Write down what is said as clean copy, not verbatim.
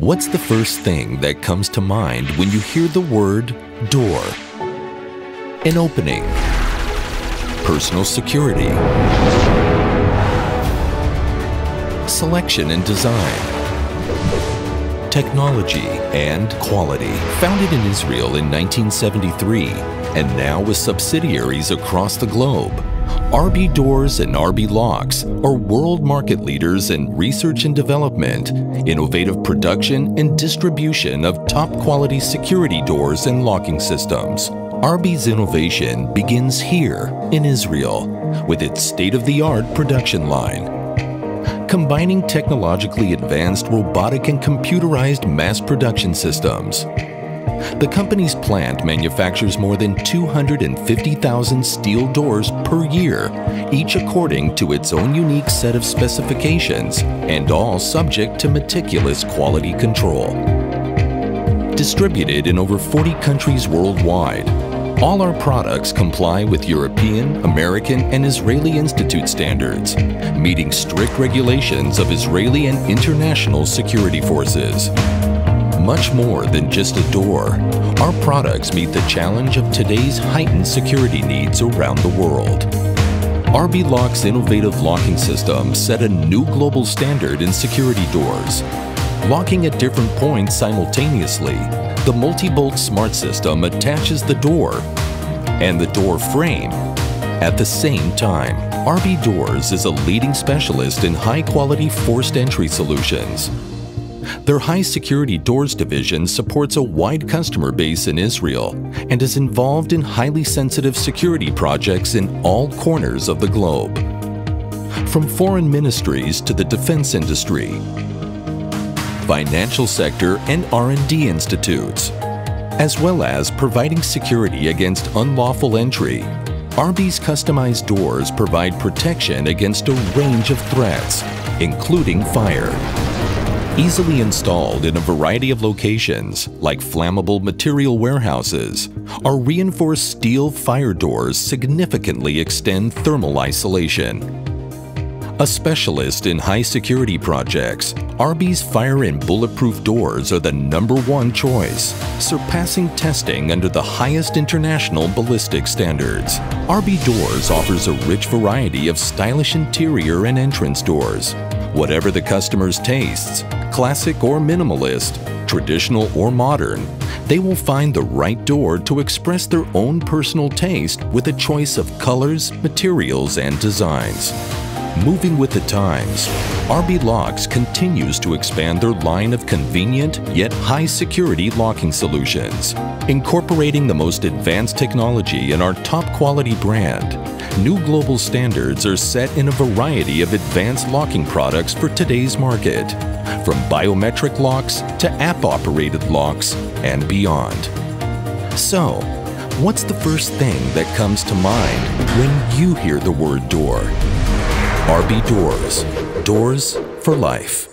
What's the first thing that comes to mind when you hear the word door? An opening, personal security, selection and design, technology and quality. Founded in Israel in 1973 and now with subsidiaries across the globe, RB Doors and RB Locks are world market leaders in research and development, innovative production and distribution of top quality security doors and locking systems. RB's innovation begins here in Israel with its state-of-the-art production line. Combining technologically advanced robotic and computerized mass production systems. The company's plant manufactures more than 250,000 steel doors per year, each according to its own unique set of specifications and all subject to meticulous quality control. Distributed in over 40 countries worldwide, all our products comply with European, American, and Israeli institute standards, meeting strict regulations of Israeli and international security forces. Much more than just a door, our products meet the challenge of today's heightened security needs around the world. RB Locks' innovative locking system set a new global standard in security doors. Locking at different points simultaneously, the multi-bolt smart system attaches the door and the door frame at the same time. RB Doors is a leading specialist in high-quality forced entry solutions. Their high security doors division supports a wide customer base in Israel and is involved in highly sensitive security projects in all corners of the globe. From foreign ministries to the defense industry, financial sector and R&D institutes, as well as providing security against unlawful entry. RB's customized doors provide protection against a range of threats, including fire. Easily installed in a variety of locations, like flammable material warehouses, our reinforced steel fire doors significantly extend thermal isolation. A specialist in high security projects, RB's fire and bulletproof doors are the #1 choice, surpassing testing under the highest international ballistic standards. RB Doors offers a rich variety of stylish interior and entrance doors. Whatever the customer's tastes, classic or minimalist, traditional or modern, they will find the right door to express their own personal taste with a choice of colors, materials, and designs. Moving with the times, RB Locks continues to expand their line of convenient yet high-security locking solutions, incorporating the most advanced technology in our top-quality brand. New global standards are set in a variety of advanced locking products for today's market, from biometric locks to app-operated locks and beyond. So, what's the first thing that comes to mind when you hear the word door? RB Doors, doors for life.